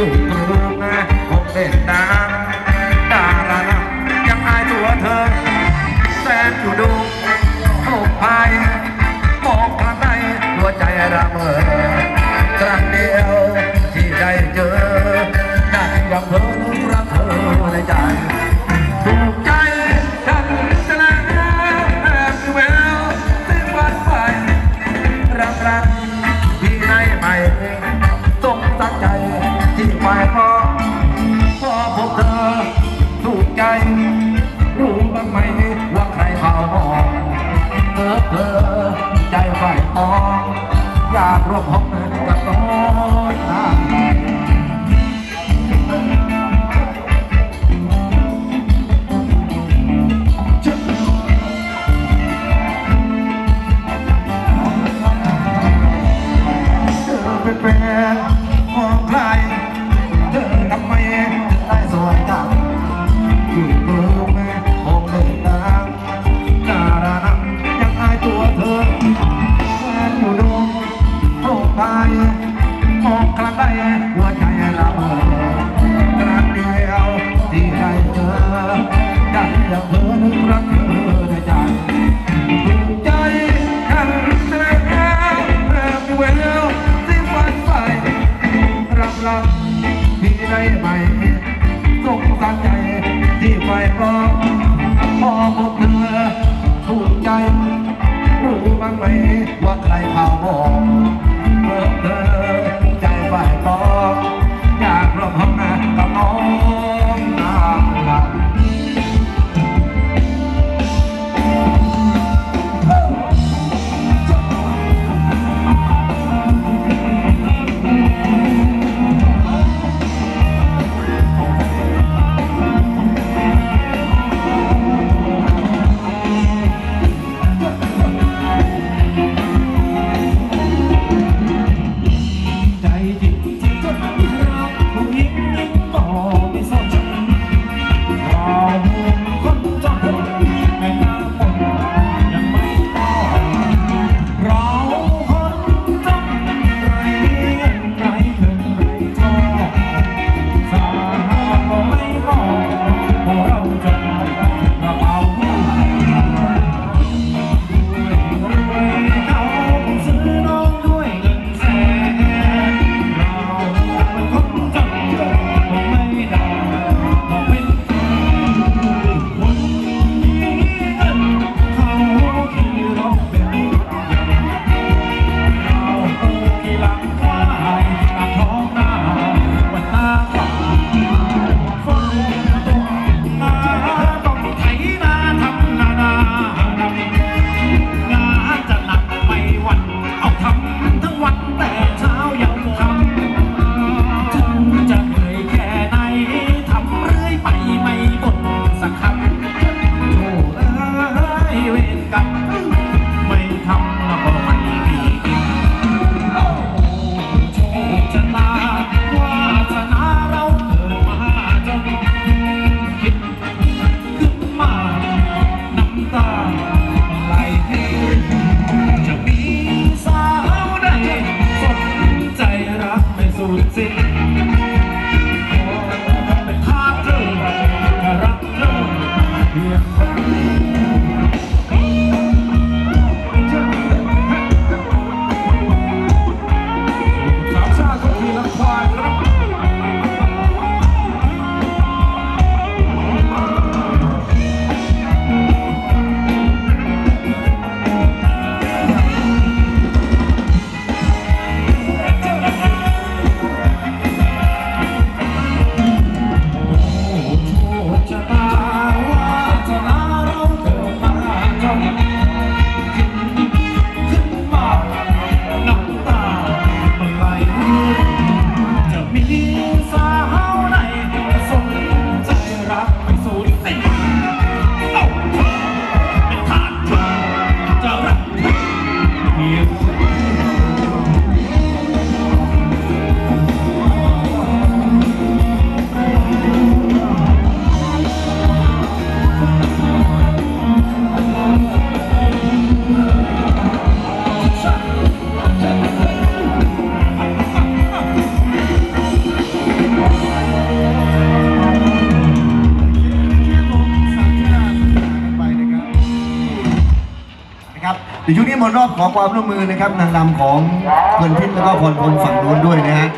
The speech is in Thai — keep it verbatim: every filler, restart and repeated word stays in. อยู่กรุงคงเด่นดังดารายังอายตัวเธอแสนอยู่ดูหลบภัยมองทางใดหัวใจระเมอครั้งเดียวที่ได้เจอได้ยังเพ้อนึกรักเธอในใจถูกใจฉันจะรักแอบอยู่แววสิ้นวันไปรักรักที่ในใหม่สมตั้งใจที่ไปพอพอพบเธอถูกใจรู้บ้างไหมว่าใครเขามองเธอเธอใจไฟตองอยากร่วมห้องกับน้องนาง ช่วงนี้หมดรอบขอความร่วมมือนางรำของเพื่อนพิษแล้วก็คนคนฝั่งโน้นด้วยนะฮะ